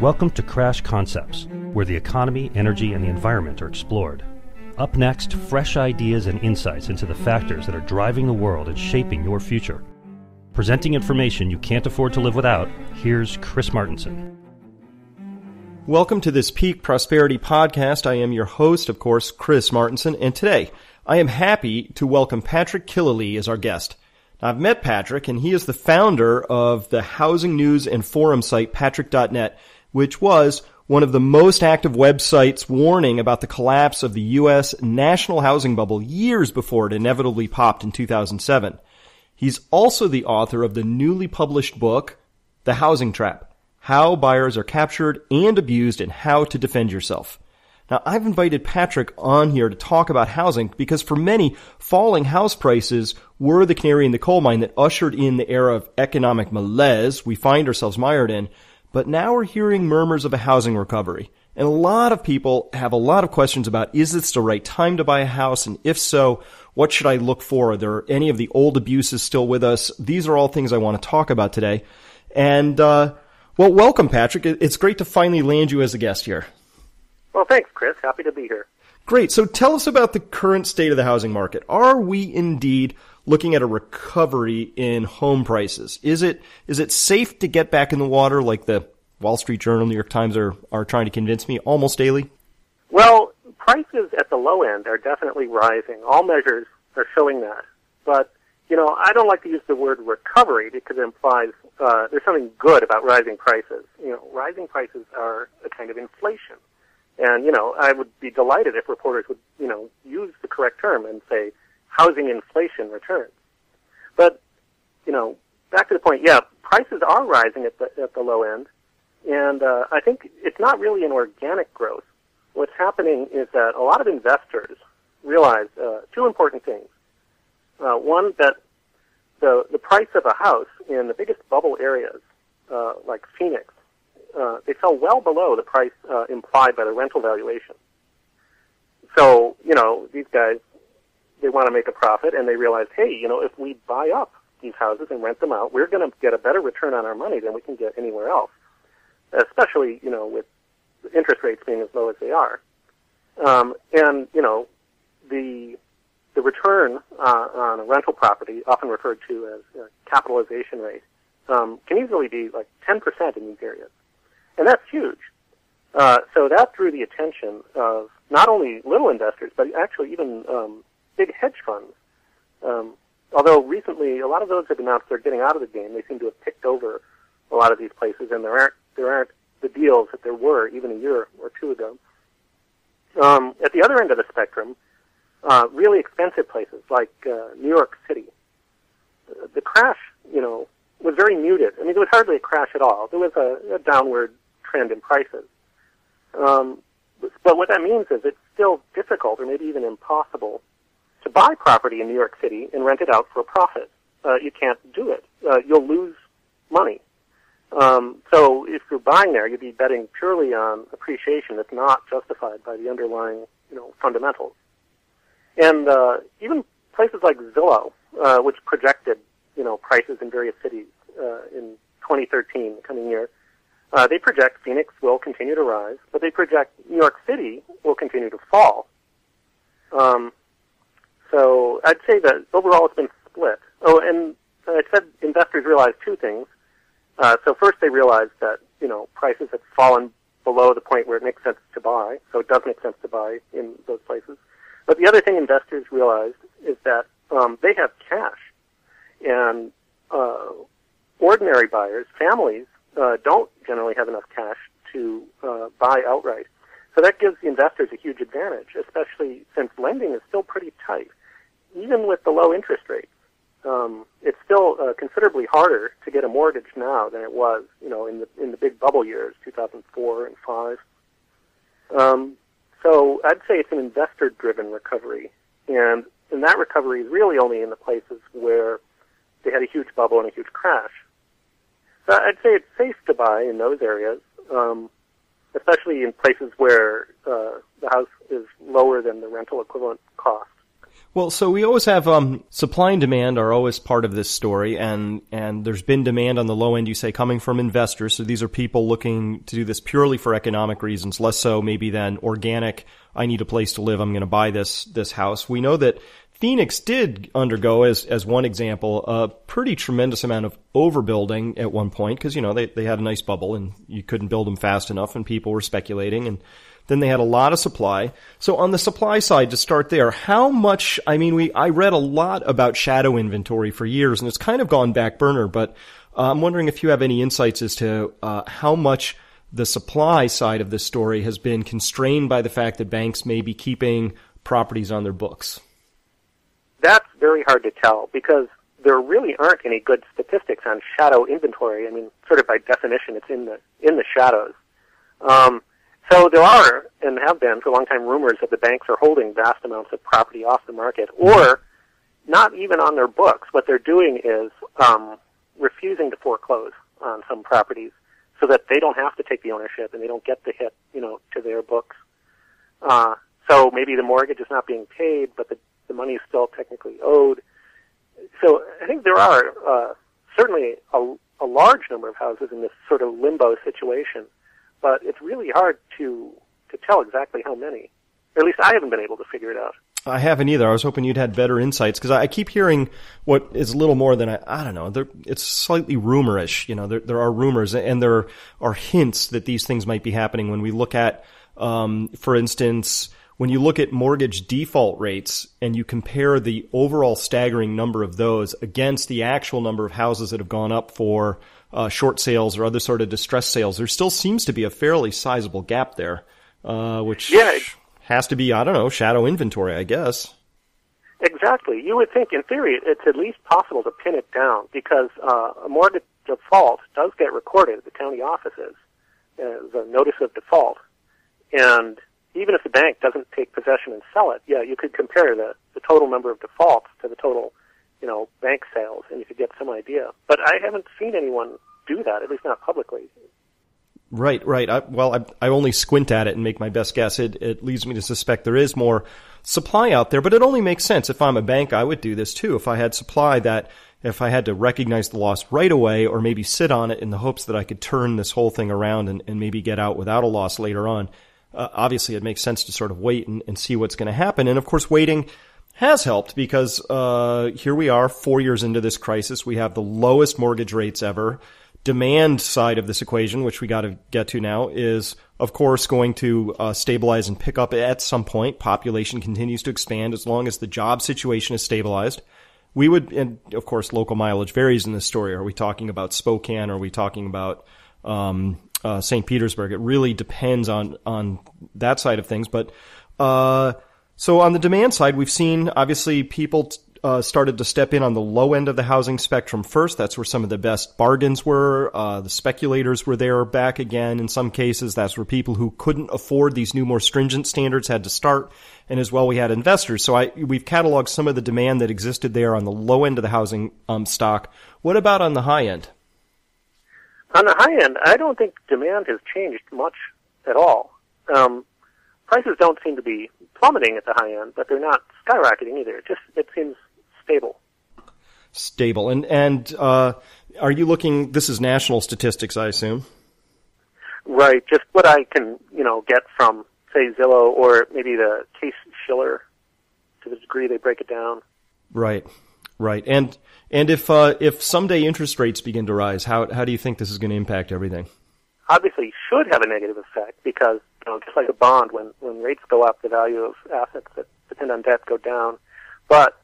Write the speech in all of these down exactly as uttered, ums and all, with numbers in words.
Welcome to Crash Concepts, where the economy, energy, and the environment are explored. Up next, fresh ideas and insights into the factors that are driving the world and shaping your future. Presenting information you can't afford to live without, here's Chris Martinson. Welcome to this Peak Prosperity Podcast. I am your host, of course, Chris Martinson, and today I am happy to welcome Patrick Killelea as our guest. I've met Patrick, and he is the founder of the housing news and forum site Patrick dot net, which was one of the most active websites warning about the collapse of the U S national housing bubble years before it inevitably popped in two thousand seven. He's also the author of the newly published book, The Housing Trap: How Buyers Are Captured and Abused and How to Defend Yourself. Now, I've invited Patrick on here to talk about housing because for many, falling house prices were the canary in the coal mine that ushered in the era of economic malaise we find ourselves mired in. But now we're hearing murmurs of a housing recovery. And a lot of people have a lot of questions about, is this the right time to buy a house? And if so, what should I look for? Are there any of the old abuses still with us? These are all things I want to talk about today. And, uh, well, welcome, Patrick. It's great to finally land you as a guest here. Well, thanks, Chris. Happy to be here. Great. So tell us about the current state of the housing market. Are we indeed looking at a recovery in home prices? Is it is it safe to get back in the water like the Wall Street Journal, New York Times are, are trying to convince me almost daily? Well, prices at the low end are definitely rising. All measures are showing that. But, you know, I don't like to use the word recovery because it implies uh, there's something good about rising prices. You know, rising prices are a kind of inflation. And, you know, I would be delighted if reporters would, you know, use the correct term and say housing inflation returns. But, you know, back to the point, yeah, prices are rising at the, at the low end. And uh, I think it's not really an organic growth. What's happening is that a lot of investors realize uh, two important things. Uh, one, that the, the price of a house in the biggest bubble areas, uh, like Phoenix, Uh, they fell well below the price uh, implied by the rental valuation. So, you know, these guys, they want to make a profit, and they realize, hey, you know, if we buy up these houses and rent them out, we're going to get a better return on our money than we can get anywhere else, especially, you know, with interest rates being as low as they are. Um, and, you know, the the return uh, on a rental property, often referred to as uh, capitalization rate, um, can easily be like ten percent in these areas. And that's huge. Uh, so that drew the attention of not only little investors, but actually even um, big hedge funds. Um, although recently, a lot of those have announced they're getting out of the game. They seem to have picked over a lot of these places, and there aren't there aren't the deals that there were even a year or two ago. Um, at the other end of the spectrum, uh, really expensive places like uh, New York City. The crash, you know, was very muted. I mean, there was hardly a crash at all. There was a, a downward trend in prices. Um, but what that means is it's still difficult or maybe even impossible to buy property in New York City and rent it out for a profit. Uh, you can't do it. Uh, you'll lose money. Um, so if you're buying there, you'd be betting purely on appreciation that's not justified by the underlying, you know, fundamentals. And uh, even places like Zillow, uh, which projected, you know, prices in various cities uh, in twenty thirteen, the coming year, Uh, they project Phoenix will continue to rise, but they project New York City will continue to fall. Um, so I'd say that overall it's been split. Oh, and I said investors realized two things. Uh, so first they realized that, you know, prices had fallen below the point where it makes sense to buy, so it does make sense to buy in those places. But the other thing investors realized is that um, they have cash. And uh, ordinary buyers, families, Uh, don't generally have enough cash to uh, buy outright. So that gives the investors a huge advantage, especially since lending is still pretty tight. Even with the low interest rates, um, it's still uh, considerably harder to get a mortgage now than it was, you know, in the in the big bubble years, two thousand four and five. Um, so I'd say it's an investor-driven recovery, and and that recovery is really only in the places where they had a huge bubble and a huge crash. So I'd say it's safe to buy in those areas, um, especially in places where uh, the house is lower than the rental equivalent cost. Well, so we always have um, supply and demand are always part of this story, and and there's been demand on the low end, you say, coming from investors. So these are people looking to do this purely for economic reasons, less so maybe than organic. I need a place to live. I'm going to buy this this house. We know that Phoenix did undergo, as as one example, a pretty tremendous amount of overbuilding at one point because, you know, they they had a nice bubble and you couldn't build them fast enough, and people were speculating, and then they had a lot of supply. So on the supply side, to start there, how much, I mean, we, I read a lot about shadow inventory for years, and it's kind of gone back burner, but uh, I'm wondering if you have any insights as to uh, how much the supply side of this story has been constrained by the fact that banks may be keeping properties on their books. That's very hard to tell because there really aren't any good statistics on shadow inventory. I mean, sort of by definition, it's in the, in the shadows. Um, So there are, and have been for a long time, rumors that the banks are holding vast amounts of property off the market or not even on their books. What they're doing is um, refusing to foreclose on some properties so that they don't have to take the ownership and they don't get the hit, you know, to their books. Uh, so maybe the mortgage is not being paid, but the, the money is still technically owed. So I think there are uh, certainly a, a large number of houses in this sort of limbo situation. But it's really hard to to tell exactly how many. Or at least I haven't been able to figure it out. I haven't either. I was hoping you'd had better insights because I, I keep hearing what is a little more than, I, I don't know, there, it's slightly rumorish. You know, there, there are rumors and there are hints that these things might be happening when we look at, um, for instance, when you look at mortgage default rates and you compare the overall staggering number of those against the actual number of houses that have gone up for Uh, short sales or other sort of distressed sales, there still seems to be a fairly sizable gap there, uh, which yeah, it, has to be, I don't know, shadow inventory, I guess. Exactly. You would think, in theory, it's at least possible to pin it down because uh, a mortgage default does get recorded at the county offices as a notice of default. And even if the bank doesn't take possession and sell it, yeah, you could compare the, the total number of defaults to the total, you know, bank sales, and you could get some idea. But I haven't seen anyone do that, at least not publicly. Right, right. I, well, I, I only squint at it and make my best guess. It, it leads me to suspect there is more supply out there, but it only makes sense. If I'm a bank, I would do this too. If I had supply that, if I had to recognize the loss right away or maybe sit on it in the hopes that I could turn this whole thing around and, and maybe get out without a loss later on, uh, obviously it makes sense to sort of wait and, and see what's going to happen. And of course, waiting has helped because uh here we are four years into this crisis. We have the lowest mortgage rates ever. Demand side of this equation, which we got to get to now, is, of course, going to uh stabilize and pick up at some point. Population continues to expand as long as the job situation is stabilized. We would, and of course, local mileage varies in this story. Are we talking about Spokane? Are we talking about um uh Saint Petersburg? It really depends on on that side of things. But uh so on the demand side, we've seen, obviously, people uh, started to step in on the low end of the housing spectrum first. That's where some of the best bargains were. Uh, the speculators were there back again. In some cases, that's where people who couldn't afford these new, more stringent standards had to start. And as well, we had investors. So I, we've cataloged some of the demand that existed there on the low end of the housing um, stock. What about on the high end? On the high end, I don't think demand has changed much at all. Um Prices don't seem to be plummeting at the high end, but they're not skyrocketing either. It just, it seems stable. Stable. And, and, uh, are you looking, this is national statistics, I assume? Right. Just what I can, you know, get from, say, Zillow or maybe the Case-Shiller to the degree they break it down. Right. Right. And, and if, uh, if someday interest rates begin to rise, how, how do you think this is going to impact everything? Obviously should have a negative effect because, you know, just like a bond, when, when rates go up, the value of assets that depend on debt go down. But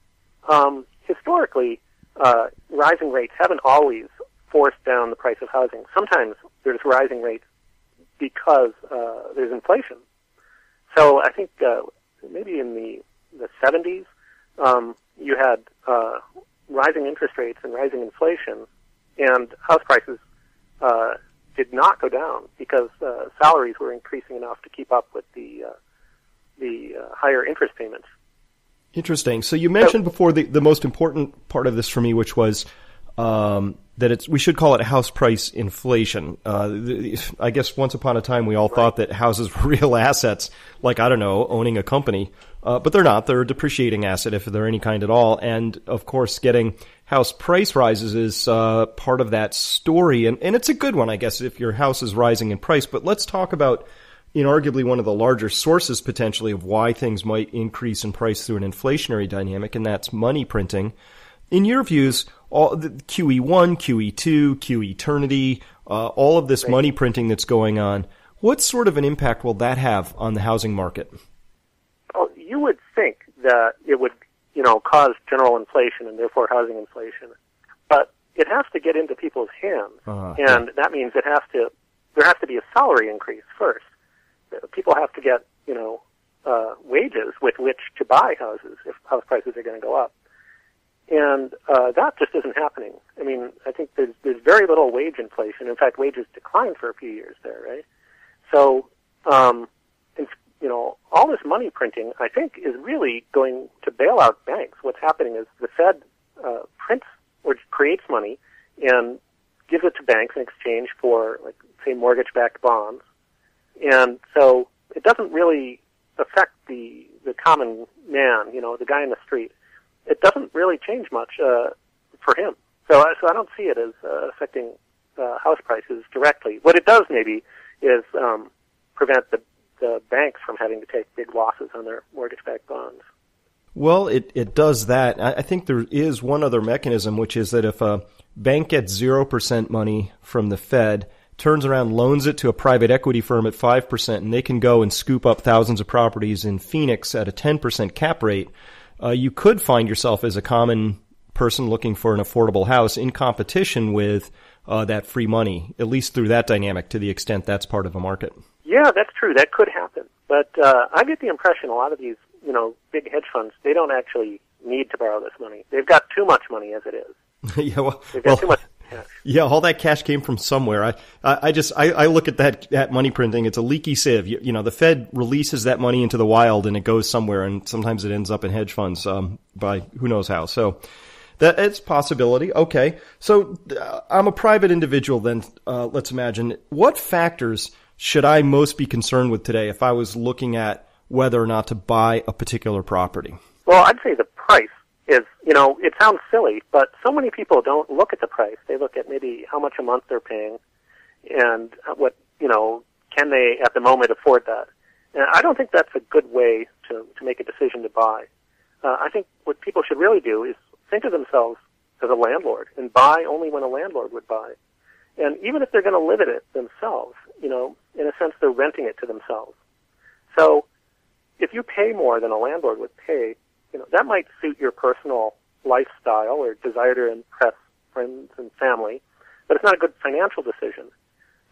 um, historically, uh, rising rates haven't always forced down the price of housing. Sometimes there's rising rates because uh, there's inflation. So I think uh, maybe in the, the seventies, um, you had uh, rising interest rates and rising inflation, and house prices uh did not go down because uh, salaries were increasing enough to keep up with the uh, the uh, higher interest payments. Interesting. So you mentioned so, before the, the most important part of this for me, which was um, that it's we should call it house price inflation. Uh, the, I guess once upon a time we all right. thought that houses were real assets, like, I don't know, owning a company. Uh, but they're not. They're a depreciating asset if they're any kind at all. And, of course, getting house price rises is uh, part of that story. And, and it's a good one, I guess, if your house is rising in price. But let's talk about, in arguably one of the larger sources potentially of why things might increase in price through an inflationary dynamic, and that's money printing. In your views, all the Q E one, Q E two, QEternity, uh, all of this right. money printing that's going on, what sort of an impact will that have on the housing market? Well, you would think that it would, you know, cause general inflation and therefore housing inflation, but it has to get into people's hands, uh-huh. and that means it has to there has to be a salary increase first. People have to get, you know, uh, wages with which to buy houses if house prices are going to go up. And uh that just isn't happening. I mean, I think there's there's very little wage inflation. In fact, wages declined for a few years there, right? So, um, it's, you know, all this money printing, I think, is really going to bail out banks. What's happening is the Fed uh prints or creates money and gives it to banks in exchange for, like, say, mortgage-backed bonds. And so it doesn't really affect the the common man, you know, the guy in the street. It doesn't really change much uh, for him. So, so I don't see it as uh, affecting uh, house prices directly. What it does maybe is um, prevent the, the banks from having to take big losses on their mortgage-backed bonds. Well, it, it does that. I think there is one other mechanism, which is that if a bank gets zero percent money from the Fed, turns around, loans it to a private equity firm at five percent, and they can go and scoop up thousands of properties in Phoenix at a ten percent cap rate, Uh, you could find yourself as a common person looking for an affordable house in competition with uh, that free money, at least through that dynamic, to the extent that's part of a market. Yeah, that's true. That could happen. But uh, I get the impression a lot of these, you know, big hedge funds, they don't actually need to borrow this money. They've got too much money as it is. yeah, well, They've got well, too much cash. Yeah, all that cash came from somewhere. I, I, I just, I, I look at that, that money printing. It's a leaky sieve. You, you know, the Fed releases that money into the wild and it goes somewhere, and sometimes it ends up in hedge funds, um, by who knows how. So that, it's a possibility. Okay. So uh, I'm a private individual then, uh, let's imagine. What factors should I most be concerned with today if I was looking at whether or not to buy a particular property? Well, I'd say the price. Is, you know, it sounds silly, but so many people don't look at the price. They look at maybe how much a month they're paying and what, you know, can they at the moment afford that? And I don't think that's a good way to, to make a decision to buy. Uh, I think what people should really do is think of themselves as a landlord and buy only when a landlord would buy. And even if they're going to live in it themselves, you know, in a sense, they're renting it to themselves. So if you pay more than a landlord would pay, you know, that might suit your personal lifestyle or desire to impress friends and family, but it's not a good financial decision.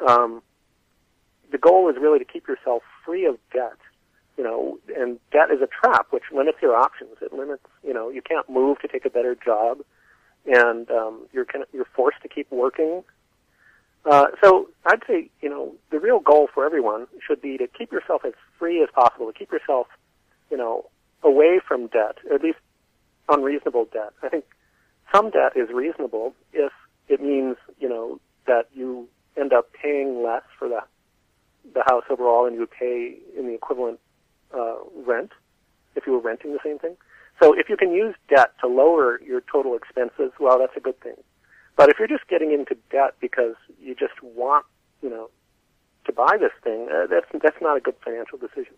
Um, the goal is really to keep yourself free of debt, you know, and debt is a trap which limits your options. It limits, you know, you can't move to take a better job, and um, you're kind of, you're forced to keep working. Uh, so I'd say, you know, the real goal for everyone should be to keep yourself as free as possible, to keep yourself, you know, away from debt, or at least unreasonable debt. I think some debt is reasonable if it means, you know, that you end up paying less for the the house overall, and you would pay in the equivalent uh, rent if you were renting the same thing. So if you can use debt to lower your total expenses, well, that's a good thing. But if you're just getting into debt because you just want, you know, to buy this thing, uh, that's that's not a good financial decision.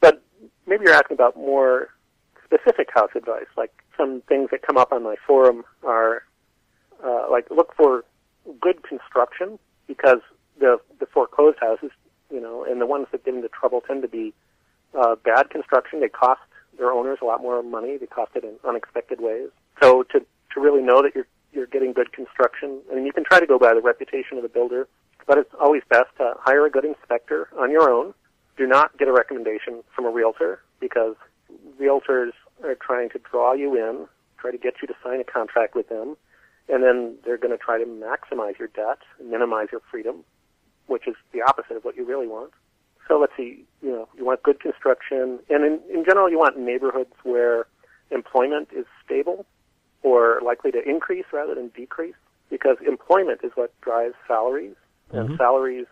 But maybe you're asking about more specific house advice, like some things that come up on my forum are, uh, like look for good construction, because the, the foreclosed houses, you know, and the ones that get into trouble tend to be, uh, bad construction. They cost their owners a lot more money. They cost it in unexpected ways. So to, to really know that you're, you're getting good construction, I mean, you can try to go by the reputation of the builder, but it's always best to hire a good inspector on your own. Do not get a recommendation from a realtor, because realtors are trying to draw you in, try to get you to sign a contract with them, and then they're going to try to maximize your debt and minimize your freedom, which is the opposite of what you really want. So let's see, you know, you want good construction, and in, in general you want neighborhoods where employment is stable or likely to increase rather than decrease, because employment is what drives salaries, mm-hmm. and salaries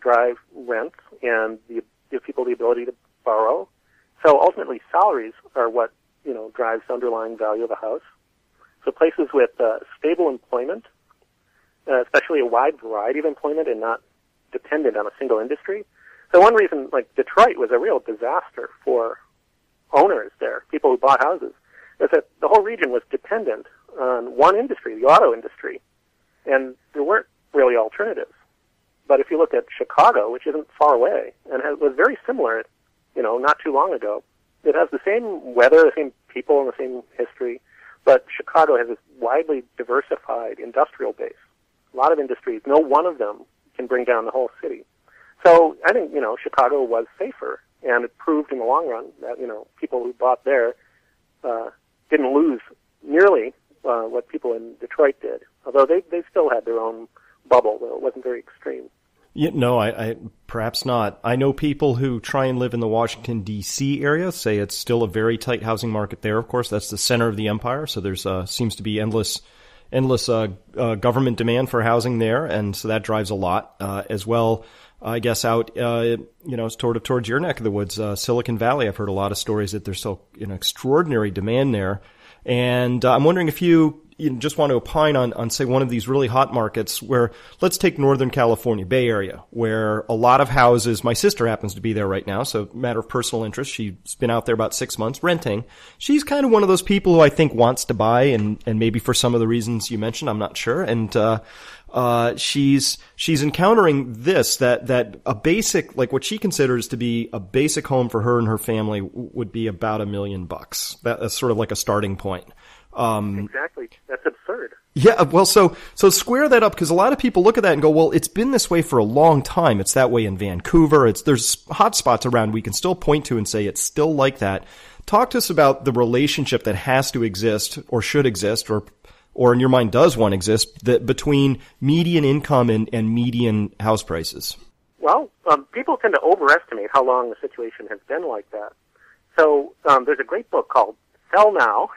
drive rent and give people the ability to borrow. So ultimately, salaries are what, you know, drives the underlying value of a house. So places with uh, stable employment, uh, especially a wide variety of employment and not dependent on a single industry. So one reason, like Detroit, was a real disaster for owners there, people who bought houses, is that the whole region was dependent on one industry, the auto industry, and there weren't really alternatives. But if you look at Chicago, which isn't far away, and it was very similar, you know, not too long ago, it has the same weather, the same people, and the same history, but Chicago has this widely diversified industrial base. A lot of industries, no one of them can bring down the whole city. So I think, you know, Chicago was safer, and it proved in the long run that, you know, people who bought there uh, didn't lose nearly uh, what people in Detroit did, although they, they still had their own bubble, though it wasn't very extreme. You know, I, I perhaps not. I know people who try and live in the Washington, D C area say it's still a very tight housing market there. Of course, that's the center of the empire, so there's uh, seems to be endless endless uh, uh, government demand for housing there, and so that drives a lot uh, as well. I guess out, uh, you know, sort of towards your neck of the woods, uh, Silicon Valley. I've heard a lot of stories that there's still an extraordinary demand there, and uh, I'm wondering if you. You just want to opine on, on, say, one of these really hot markets where, let's take Northern California, Bay Area, where a lot of houses, my sister happens to be there right now, so matter of personal interest, she's been out there about six months renting. She's kind of one of those people who I think wants to buy, and, and maybe for some of the reasons you mentioned, I'm not sure, and, uh, uh, she's, she's encountering this, that, that a basic, like what she considers to be a basic home for her and her family would be about a million bucks. That, that's sort of like a starting point. Um, exactly. That's absurd. Yeah. Well, so, so square that up, because a lot of people look at that and go, well, it's been this way for a long time. It's that way in Vancouver. It's, there's hot spots around we can still point to and say it's still like that. Talk to us about the relationship that has to exist or should exist or, or in your mind does one exist that between median income and, and median house prices. Well, um, people tend to overestimate how long the situation has been like that. So, um, there's a great book called Sell Now,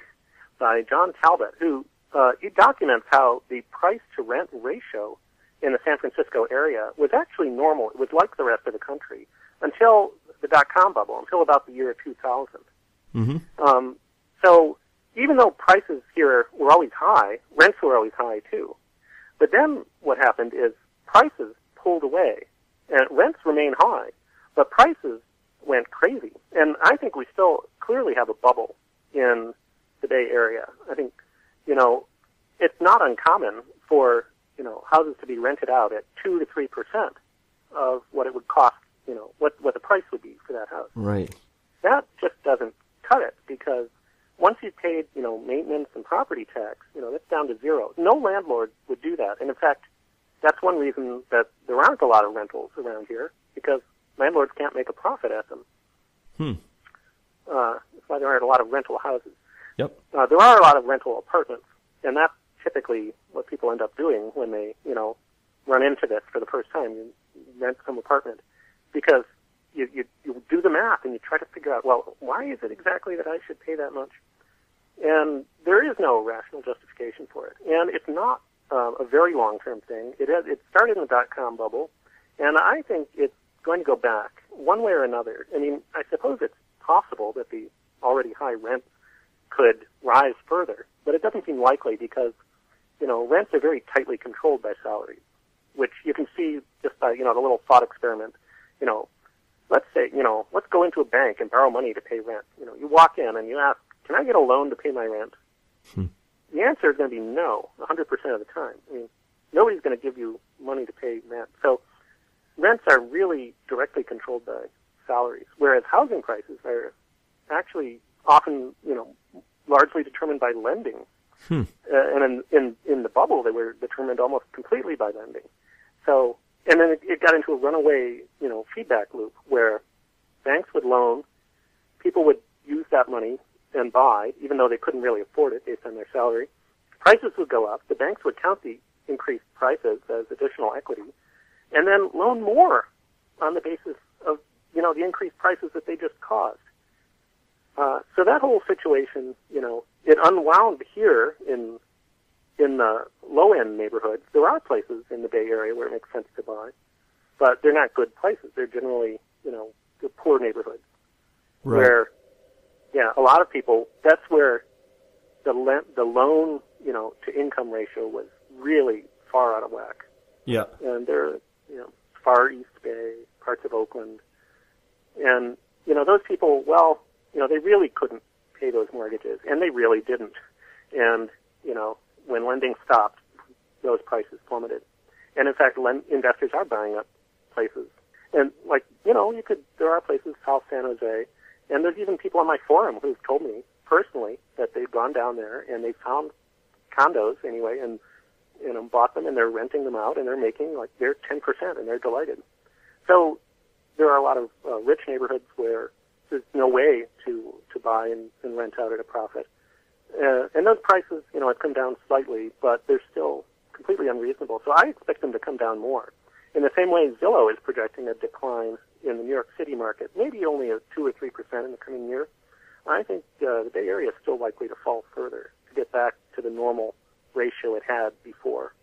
by John Talbot, who uh, he documents how the price-to-rent ratio in the San Francisco area was actually normal. It was like the rest of the country until the dot-com bubble, until about the year two thousand. Mm-hmm. Um, so even though prices here were always high, rents were always high too. But then what happened is prices pulled away, and rents remain high, but prices went crazy. And I think we still clearly have a bubble in the Bay Area. I think, you know, it's not uncommon for, you know, houses to be rented out at two to three percent of what it would cost, you know, what what the price would be for that house. Right. That just doesn't cut it, because once you've paid, you know, maintenance and property tax, you know, that's down to zero. No landlord would do that. And in fact, that's one reason that there aren't a lot of rentals around here, because landlords can't make a profit at them. Hmm. Uh, that's why there aren't a lot of rental houses. Yep. Uh, there are a lot of rental apartments, and that's typically what people end up doing when they, you know, run into this for the first time. You rent some apartment because you, you, you do the math and you try to figure out, well, why is it exactly that I should pay that much? And there is no rational justification for it. And it's not uh, a very long-term thing. It has, it started in the dot-com bubble, and I think it's going to go back one way or another. I mean, I suppose it's possible that the already high rents could rise further, but it doesn't seem likely because, you know, rents are very tightly controlled by salaries, which you can see just by, you know, the little thought experiment. You know, let's say, you know, let's go into a bank and borrow money to pay rent. You know, you walk in and you ask, can I get a loan to pay my rent? Hmm. The answer is going to be no, one hundred percent of the time. I mean, nobody's going to give you money to pay rent. So rents are really directly controlled by salaries, whereas housing prices are actually often, you know, largely determined by lending. Hmm. Uh, and in, in, in the bubble, they were determined almost completely by lending. So, and then it, it got into a runaway, you know, feedback loop where banks would loan, people would use that money and buy, even though they couldn't really afford it based on their salary. Prices would go up. The banks would count the increased prices as additional equity and then loan more on the basis of, you know, the increased prices that they just caused. Uh, so that whole situation, you know, it unwound here in in the low-end neighborhoods. There are places in the Bay Area where it makes sense to buy, but they're not good places. They're generally, you know, the poor neighborhoods, right, where you know, a lot of people, that's where the le- the loan, you know, to income ratio was really far out of whack. Yeah. And they're, you know, far East Bay, parts of Oakland. And, you know, those people, well, you know, they really couldn't pay those mortgages, and they really didn't. And, you know, when lending stopped, those prices plummeted. And, in fact, lend- investors are buying up places. And, like, you know, you could, there are places, South San Jose, and there's even people on my forum who've told me personally that they've gone down there and they found condos anyway and, you know, bought them, and they're renting them out, and they're making, like, they're ten percent, and they're delighted. So there are a lot of uh, rich neighborhoods where there's no way to, to buy and, and rent out at a profit. Uh, and those prices, you know, have come down slightly, but they're still completely unreasonable. So I expect them to come down more. In the same way, Zillow is projecting a decline in the New York City market, maybe only a two or three percent in the coming year. I think uh, the Bay Area is still likely to fall further to get back to the normal ratio it had before.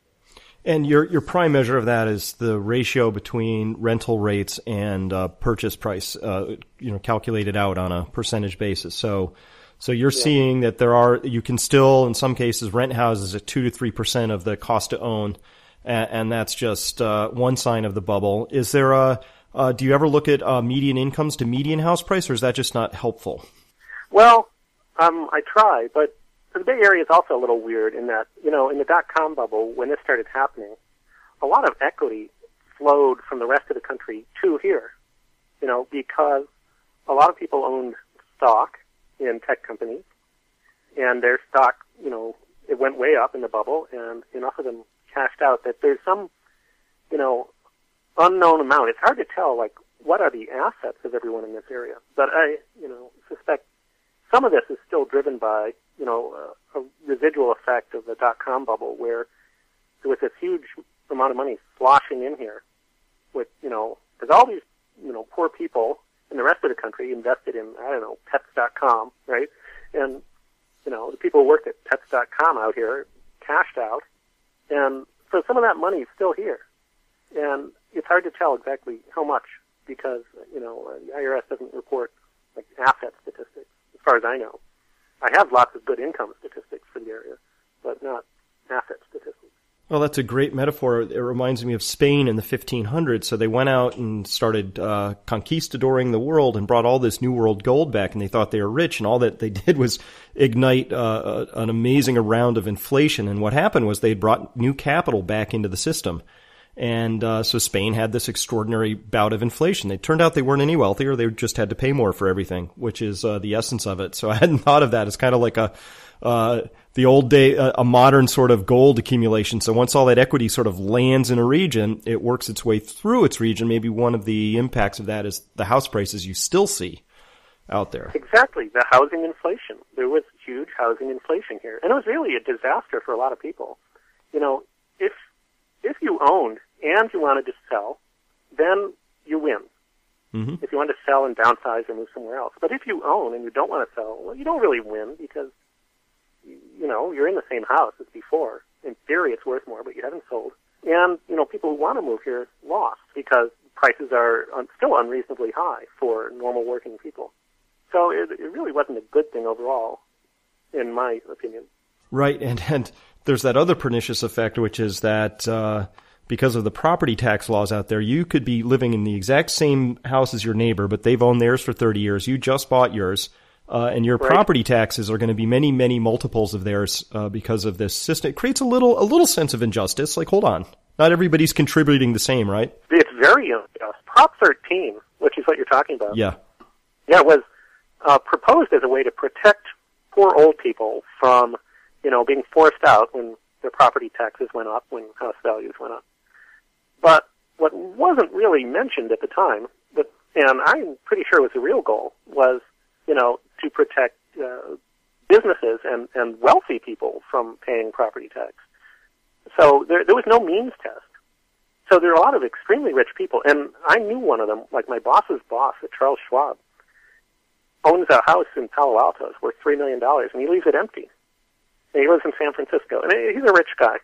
And your your prime measure of that is the ratio between rental rates and uh, purchase price, uh, you know, calculated out on a percentage basis. So, so you're yeah. seeing that there are you can still in some cases rent houses at two to three percent of the cost to own, and, and that's just uh, one sign of the bubble. Is there a uh, do you ever look at uh, median incomes to median house price, or is that just not helpful? Well, um, I try, but. So the Bay Area is also a little weird in that, you know, in the dot-com bubble, when this started happening, a lot of equity flowed from the rest of the country to here, you know, because a lot of people owned stock in tech companies, and their stock, you know, it went way up in the bubble, and enough of them cashed out that there's some, you know, unknown amount. It's hard to tell, like, what are the assets of everyone in this area. But I, you know, suspect some of this is still driven by, you know, uh, a residual effect of the dot-com bubble where there was this huge amount of money sloshing in here with, you know, because all these, you know, poor people in the rest of the country invested in, I don't know, pets dot com, right? And, you know, the people who worked at pets dot com out here cashed out. And so some of that money is still here. And it's hard to tell exactly how much because, you know, the I R S doesn't report, like, asset statistics as far as I know. I have lots of good income statistics for the area, but not asset statistics. Well, that's a great metaphor. It reminds me of Spain in the fifteen hundreds. So they went out and started uh, conquistadoring the world and brought all this New World gold back, and they thought they were rich, and all that they did was ignite uh, an amazing round of inflation. And what happened was they brought new capital back into the system. And uh, so Spain had this extraordinary bout of inflation. It turned out they weren't any wealthier. They just had to pay more for everything, which is uh, the essence of it. So I hadn't thought of that. It's kind of like a uh the old day, a, a modern sort of gold accumulation. So once all that equity sort of lands in a region, it works its way through its region. Maybe one of the impacts of that is the house prices you still see out there. Exactly. The housing inflation. There was huge housing inflation here. And it was really a disaster for a lot of people. You know, if If you owned and you wanted to sell, then you win. Mm-hmm. If you want to sell and downsize or move somewhere else. But if you own and you don't want to sell, well, you don't really win because, you know, you're in the same house as before. In theory, it's worth more, but you haven't sold. And, you know, people who want to move here lost because prices are still unreasonably high for normal working people. So it, it really wasn't a good thing overall, in my opinion. Right, and, and there's that other pernicious effect, which is that uh, because of the property tax laws out there, you could be living in the exact same house as your neighbor, but they've owned theirs for thirty years. You just bought yours, uh, and your right. property taxes are going to be many, many multiples of theirs uh, because of this system. It creates a little, a little sense of injustice. Like, hold on, not everybody's contributing the same, right? It's very unjust. Prop thirteen, which is what you're talking about, yeah, yeah, was uh, proposed as a way to protect poor old people from, you know, being forced out when their property taxes went up, when house values went up. But what wasn't really mentioned at the time, but, and I'm pretty sure it was the real goal, was, you know, to protect uh, businesses and, and wealthy people from paying property tax. So there, there was no means test. So there are a lot of extremely rich people, and I knew one of them, like my boss's boss at Charles Schwab, owns a house in Palo Alto. It's worth three million dollars, and he leaves it empty. He lives in San Francisco, and he's a rich guy.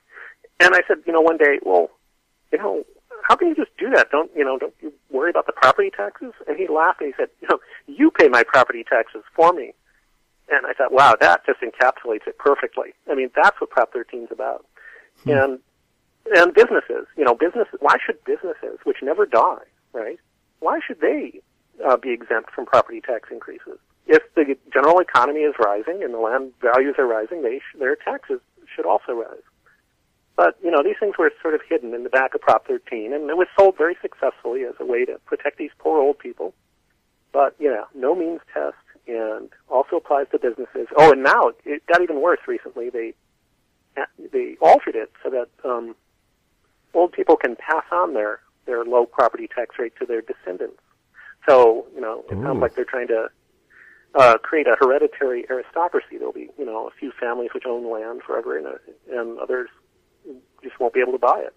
And I said, you know, one day, well, you know, how can you just do that? Don't, you know, don't you worry about the property taxes? And he laughed and he said, you know, you pay my property taxes for me. And I thought, wow, that just encapsulates it perfectly. I mean, that's what Prop thirteen is about. Hmm. And and businesses, you know, businesses, why should businesses, which never die, right, why should they uh, be exempt from property tax increases? If the general economy is rising and the land values are rising, they sh- their taxes should also rise. But, you know, these things were sort of hidden in the back of Prop thirteen, and it was sold very successfully as a way to protect these poor old people. But, you know, no means test, and also applies to businesses. Oh, and now it got even worse recently. They they altered it so that um, old people can pass on their, their low property tax rate to their descendants. So, you know, it Ooh. sounds like they're trying to uh, create a hereditary aristocracy. There'll be, you know, a few families which own land forever, and, a, and others just won't be able to buy it.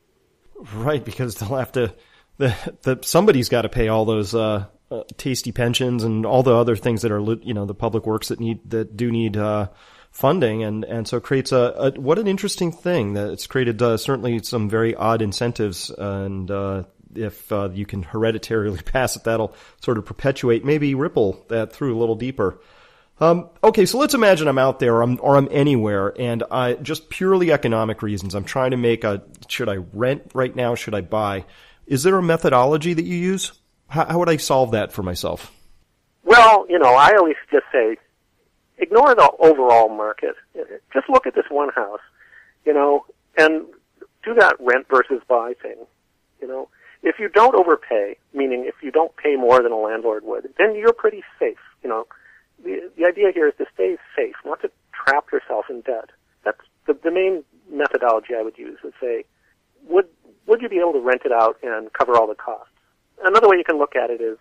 Right, because they'll have to the, – the, somebody's got to pay all those uh... – Uh, tasty pensions and all the other things that are, you know, the public works that need, that do need, uh, funding. And, and so it creates a, a, what an interesting thing that it's created, uh, certainly some very odd incentives. And, uh, if, uh, you can hereditarily pass it, that'll sort of perpetuate, maybe ripple that through a little deeper. Um, okay. So let's imagine I'm out there or I'm, or I'm anywhere and I just purely economic reasons. I'm trying to make a, should I rent right now? Should I buy? Is there a methodology that you use? How would I solve that for myself? Well, you know, I always just say, ignore the overall market. Just look at this one house, you know, and do that rent versus buy thing. You know, if you don't overpay, meaning if you don't pay more than a landlord would, then you're pretty safe. You know, the, the idea here is to stay safe, not to trap yourself in debt. That's the, the main methodology I would use is say, would would you be able to rent it out and cover all the costs? Another way you can look at it is,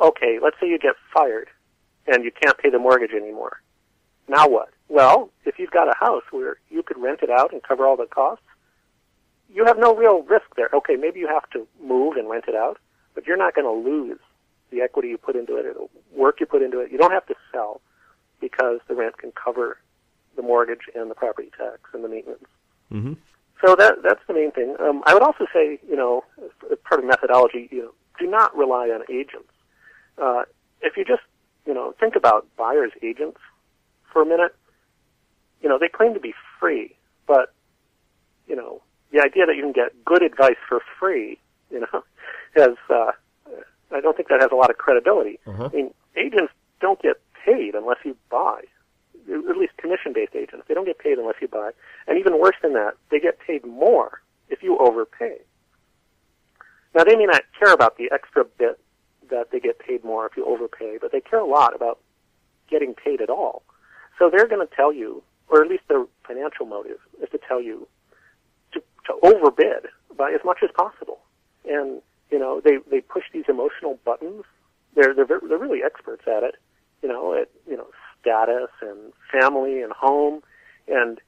okay, let's say you get fired and you can't pay the mortgage anymore. Now what? Well, if you've got a house where you could rent it out and cover all the costs, you have no real risk there. Okay, maybe you have to move and rent it out, but you're not going to lose the equity you put into it or the work you put into it. You don't have to sell because the rent can cover the mortgage and the property tax and the maintenance. Mm-hmm. So that that's the main thing. Um, I would also say, you know, as part of methodology, you know, do not rely on agents. Uh, if you just, you know, think about buyers' agents for a minute, you know, they claim to be free, but, you know, the idea that you can get good advice for free, you know, has, uh, I don't think that has a lot of credibility. Uh-huh. I mean, agents don't get paid unless you buy, at least commission-based agents. They don't get paid unless you buy. And even worse than that, they get paid more if you overpay. Now, they may not care about the extra bit that they get paid more if you overpay, but they care a lot about getting paid at all. So they're going to tell you, or at least their financial motive is to tell you to, to overbid by as much as possible. And, you know, they, they push these emotional buttons. They're, they're, they're really experts at it, you know, at, you know, status and family and home and,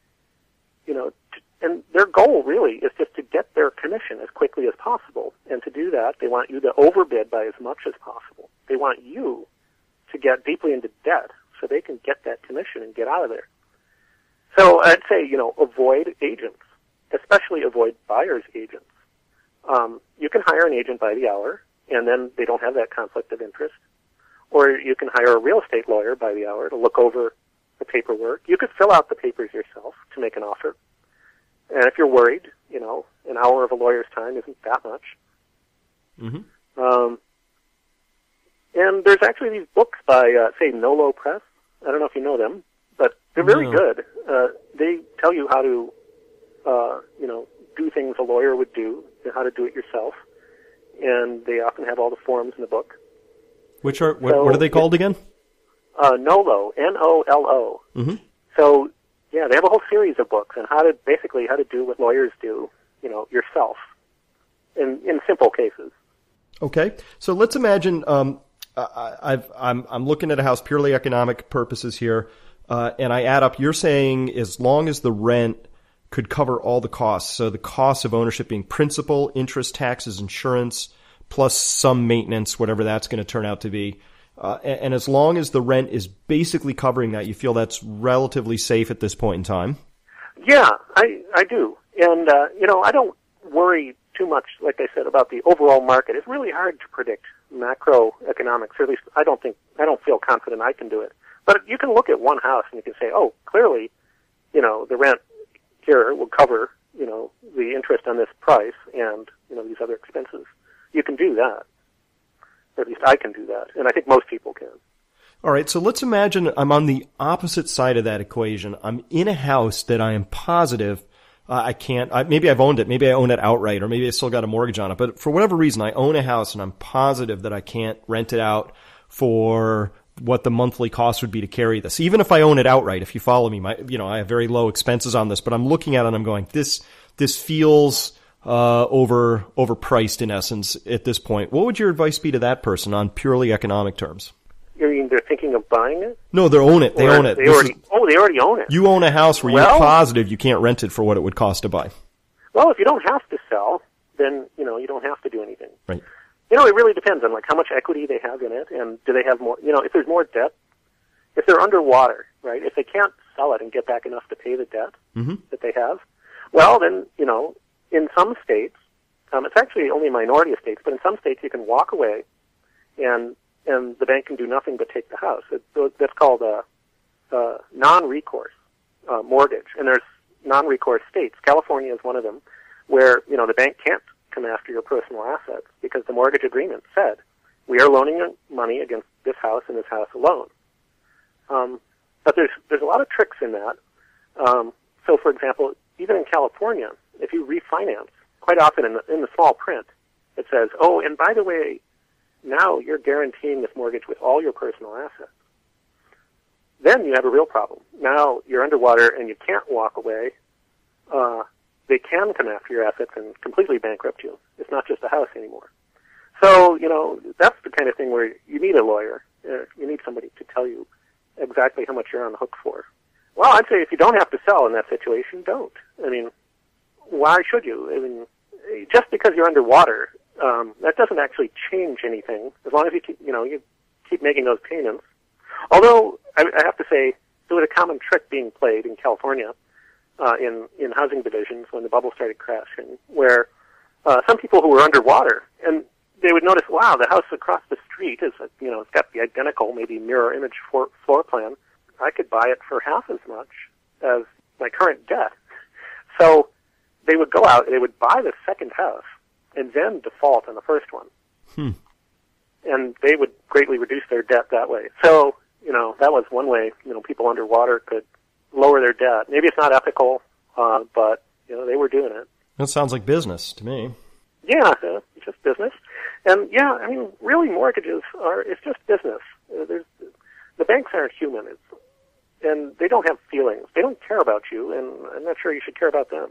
you know, to, and their goal really is just to get their commission as quickly as possible. And to do that, they want you to overbid by as much as possible. They want you to get deeply into debt so they can get that commission and get out of there. So I'd say, you know, avoid agents, especially avoid buyers' agents. Um, you can hire an agent by the hour, and then they don't have that conflict of interest. Or you can hire a real estate lawyer by the hour to look over the paperwork. You could fill out the papers yourself to make an offer. And if you're worried, you know, an hour of a lawyer's time isn't that much. Mm-hmm. Um, and there's actually these books by, uh, say, Nolo Press. I don't know if you know them, but they're very no. good. Uh, they tell you how to, uh, you know, do things a lawyer would do, and how to do it yourself. And they often have all the forms in the book. Which are, what, so, what are they called it, again? Uh, Nolo, N O L O. Mm-hmm. So, yeah, they have a whole series of books on how to basically how to do what lawyers do, you know, yourself, in in simple cases. Okay, so let's imagine um, I, I've, I'm I'm looking at a house purely economic purposes here, uh, and I add up. You're saying as long as the rent could cover all the costs, so the costs of ownership being principal, interest, taxes, insurance, plus some maintenance, whatever that's going to turn out to be. Uh, and, and as long as the rent is basically covering that, you feel that's relatively safe at this point in time? Yeah, I, I do. And, uh, you know, I don't worry too much, like I said, about the overall market. It's really hard to predict macroeconomics, or at least I don't think, I don't feel confident I can do it. But you can look at one house and you can say, oh, clearly, you know, the rent here will cover, you know, the interest on this price and, you know, these other expenses. You can do that. Or at least I can do that. And I think most people can. All right. So let's imagine I'm on the opposite side of that equation. I'm in a house that I am positive uh, I can't, I, maybe I've owned it. Maybe I own it outright, or maybe I still got a mortgage on it. But for whatever reason, I own a house and I'm positive that I can't rent it out for what the monthly cost would be to carry this. Even if I own it outright, if you follow me, my, you know, I have very low expenses on this, but I'm looking at it and I'm going, this, this feels, uh, over, overpriced in essence at this point. What would your advice be to that person on purely economic terms? You mean they're thinking of buying it? No, they own it. They or own it. They already, is, oh, they already own it. You own a house where well, you're positive you can't rent it for what it would cost to buy. Well, if you don't have to sell, then, you know, you don't have to do anything. Right. You know, it really depends on, like, how much equity they have in it, and do they have more, you know, if there's more debt, if they're underwater, right, if they can't sell it and get back enough to pay the debt mm-hmm. that they have, well, then, you know, in some states, um, it's actually only a minority of states, but in some states you can walk away, and and the bank can do nothing but take the house. It, that's called a, a non-recourse uh, mortgage, and there's non-recourse states. California is one of them, where, you know, the bank can't come after your personal assets because the mortgage agreement said we are loaning money against this house and this house alone. Um, but there's there's a lot of tricks in that. Um, so, for example, even in California, if you refinance, quite often in the, in the small print, it says, oh, and by the way, now you're guaranteeing this mortgage with all your personal assets. Then you have a real problem. Now you're underwater and you can't walk away. Uh, They can come after your assets and completely bankrupt you. It's not just a house anymore. So, you know, that's the kind of thing where you need a lawyer. You need somebody to tell you exactly how much you're on the hook for. Well, I'd say if you don't have to sell in that situation, don't. I mean, why should you? I mean, just because you're underwater, um, that doesn't actually change anything as long as you keep, you know, you keep making those payments. Although, I, I have to say, there was a common trick being played in California. Uh, in, in housing divisions when the bubble started crashing, where uh, some people who were underwater, and they would notice, wow, the house across the street is, you know, it's got the identical, maybe mirror image for, floor plan. I could buy it for half as much as my current debt. So they would go out, they would buy the second house, and then default on the first one. Hmm. And they would greatly reduce their debt that way. So, you know, that was one way, you know, people underwater could lower their debt. Maybe it's not ethical, uh, but, you know, they were doing it. That sounds like business to me. Yeah, uh, it's just business. And, yeah, I mean, really mortgages are, it's just business. Uh, there's, the banks aren't human, it's, and they don't have feelings. They don't care about you, and I'm not sure you should care about them.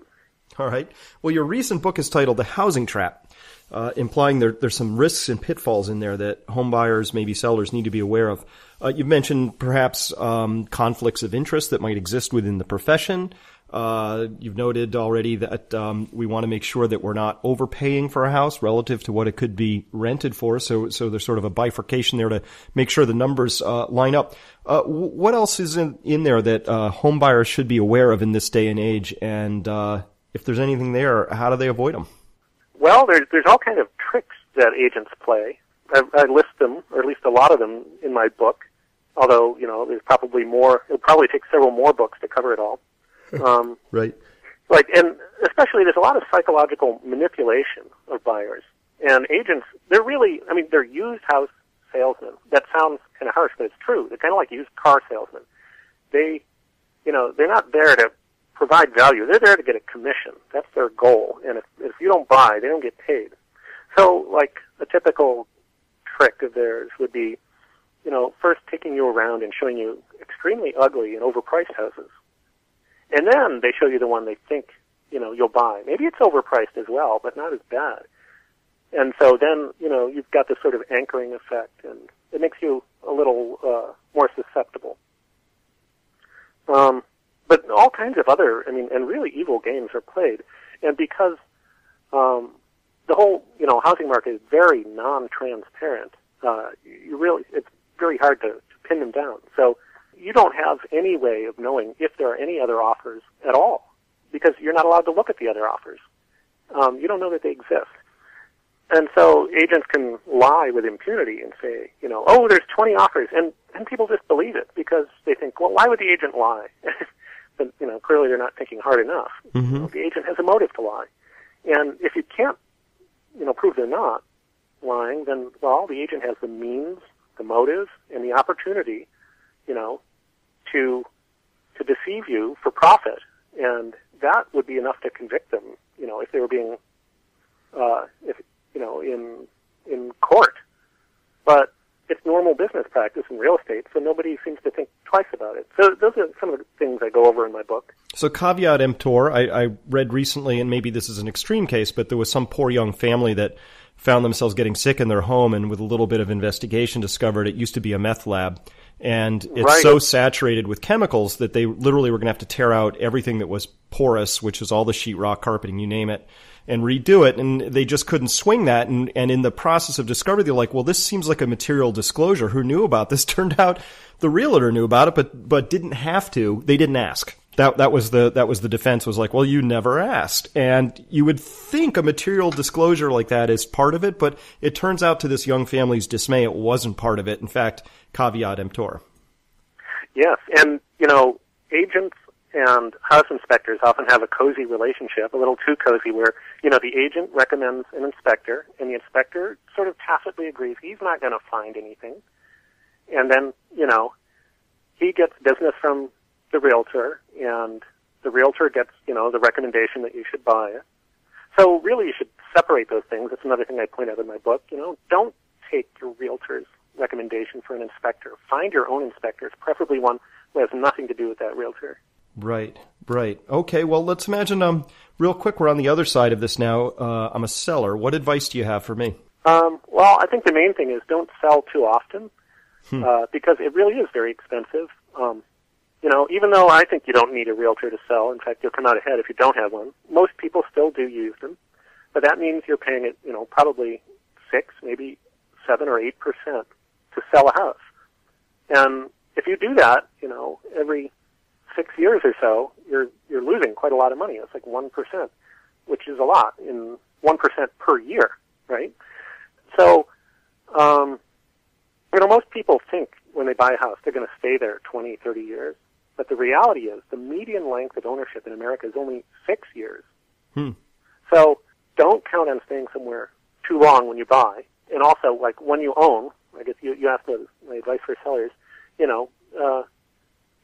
All right. Well, your recent book is titled The Housing Trap, uh, implying there, there's some risks and pitfalls in there that home buyers, maybe sellers, need to be aware of. Uh, you've mentioned perhaps um, conflicts of interest that might exist within the profession. Uh, you've noted already that um, we want to make sure that we're not overpaying for a house relative to what it could be rented for. So, so there's sort of a bifurcation there to make sure the numbers uh, line up. Uh, what else is in, in there that uh, home buyers should be aware of in this day and age? And uh, if there's anything there, how do they avoid them? Well, there's, there's all kinds of tricks that agents play. I, I list them, or at least a lot of them, in my book. Although, you know, there's probably more. It'll probably take several more books to cover it all. Um, right. Like, and especially there's a lot of psychological manipulation of buyers. And agents, they're really, I mean, they're used house salesmen. That sounds kind of harsh, but it's true. They're kind of like used car salesmen. They, you know, they're not there to provide value. They're there to get a commission. That's their goal. And if, if you don't buy, they don't get paid. So, like, a typical trick of theirs would be, you know, first taking you around and showing you extremely ugly and overpriced houses. And then they show you the one they think, you know, you'll buy. Maybe it's overpriced as well, but not as bad. And so then, you know, you've got this sort of anchoring effect, and it makes you a little uh, more susceptible. Um, but all kinds of other, I mean, and really evil games are played. And because um, the whole, you know, housing market is very non-transparent, uh, you really, it's very hard to, to pin them down. So you don't have any way of knowing if there are any other offers at all because you're not allowed to look at the other offers. Um, you don't know that they exist. And so agents can lie with impunity and say, you know, oh, there's twenty offers. And, and people just believe it because they think, well, why would the agent lie? But, you know, clearly they're not thinking hard enough. Mm-hmm. You know, the agent has a motive to lie. And if you can't, you know, prove they're not lying, then, well, the agent has the means, the motive, and the opportunity, you know, to to deceive you for profit. And that would be enough to convict them, you know, if they were being, uh, if you know, in in court. But it's normal business practice in real estate, so nobody seems to think twice about it. So those are some of the things I go over in my book. So caveat emptor, I, I read recently, and maybe this is an extreme case, but there was some poor young family that found themselves getting sick in their home and with a little bit of investigation discovered it used to be a meth lab. And it's right. so saturated with chemicals that they literally were going to have to tear out everything that was porous, which is all the sheetrock, carpeting, you name it, and redo it. And they just couldn't swing that. And, and in the process of discovery, they're like, well, this seems like a material disclosure. Who knew about this? Turned out the realtor knew about it, but, but didn't have to. They didn't ask. That, that was the, that was the defense was like, well, you never asked. And you would think a material disclosure like that is part of it, but it turns out to this young family's dismay, it wasn't part of it. In fact, caveat emptor. Yes. And, you know, agents and house inspectors often have a cozy relationship, a little too cozy, where, you know, the agent recommends an inspector and the inspector sort of tacitly agrees he's not going to find anything. And then, you know, he gets business from the realtor, and the realtor gets, you know, the recommendation that you should buy it. So really you should separate those things. That's another thing I point out in my book. You know, don't take your realtor's recommendation for an inspector. Find your own inspectors, preferably one who has nothing to do with that realtor. Right, right. Okay, well, let's imagine, um, real quick, we're on the other side of this now. Uh, I'm a seller. What advice do you have for me? Um, well, I think the main thing is don't sell too often hmm. uh, because it really is very expensive. Um You know, even though I think you don't need a realtor to sell, in fact, you'll come out ahead if you don't have one, most people still do use them. But that means you're paying it, you know, probably six, maybe seven or eight percent to sell a house. And if you do that, you know, every six years or so, you're, you're losing quite a lot of money. It's like one percent, which is a lot in one percent per year, right? So, um, you know, most people think when they buy a house, they're going to stay there twenty, thirty years. But the reality is the median length of ownership in America is only six years. Hmm. So don't count on staying somewhere too long when you buy. And also, like, when you own, I guess you, you asked my advice for sellers, you know, uh,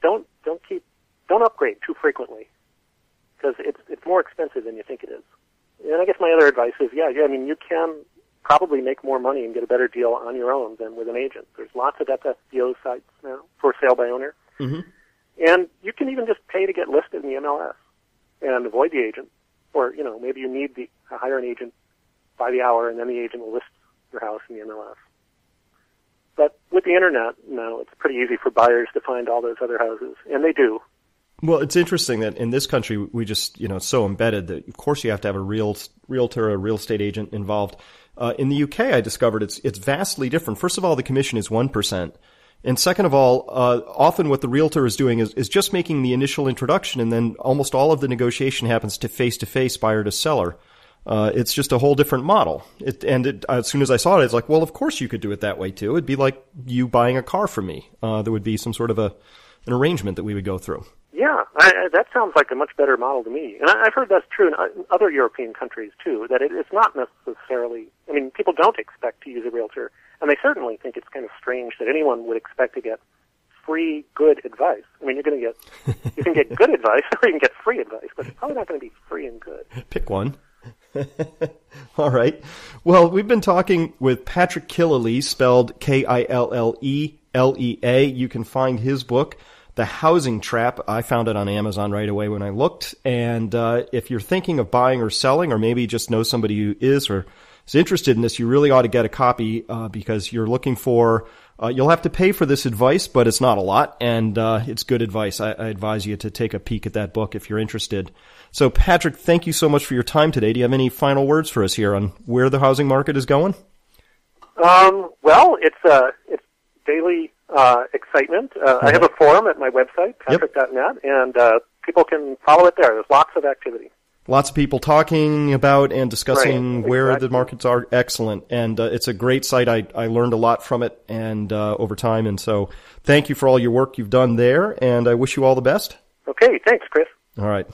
don't don't keep, don't upgrade too frequently because it's, it's more expensive than you think it is. And I guess my other advice is, yeah, yeah, I mean, you can probably make more money and get a better deal on your own than with an agent. There's lots of F S B O sites now for sale by owner. Mm-hmm. And you can even just pay to get listed in the M L S and avoid the agent. Or, you know, maybe you need to hire an agent by the hour and then the agent will list your house in the M L S. But with the internet, you know, it's pretty easy for buyers to find all those other houses, and they do. Well, it's interesting that in this country we just, you know, so embedded that, of course, you have to have a real realtor, a real estate agent involved. Uh, in the U K, I discovered it's it's vastly different. First of all, the commission is one percent. And second of all, uh, often what the realtor is doing is, is just making the initial introduction, and then almost all of the negotiation happens to face-to-face buyer to seller. Uh, it's just a whole different model. It, and it, as soon as I saw it, it's like, well, of course you could do it that way too. It'd be like you buying a car for me. Uh, there would be some sort of a an arrangement that we would go through. Yeah, I, I, that sounds like a much better model to me. And I, I've heard that's true in other European countries too, that it, it's not necessarily, I mean, people don't expect to use a realtor. And they certainly think it's kind of strange that anyone would expect to get free, good advice. I mean, you're going to get, you can get good advice or you can get free advice, but it's probably not going to be free and good. Pick one. All right. Well, we've been talking with Patrick Killelea, spelled K I L L E L E A. You can find his book, The Housing Trap. I found it on Amazon right away when I looked. And uh, if you're thinking of buying or selling, or maybe just know somebody who is or is interested in this, you really ought to get a copy uh, because you're looking for, uh, you'll have to pay for this advice, but it's not a lot, and uh, it's good advice. I, I advise you to take a peek at that book if you're interested. So, Patrick, thank you so much for your time today. Do you have any final words for us here on where the housing market is going? Um, well, it's uh, it's daily uh, excitement. Uh, I have a forum at my website, Patrick dot net, yep. and uh, people can follow it there. There's lots of activity. Lots of people talking about and discussing right. where exactly. the markets are. Excellent. And uh, it's a great site. I, I learned a lot from it and uh, over time. And so thank you for all your work you've done there. And I wish you all the best. Okay. Thanks, Chris. All right.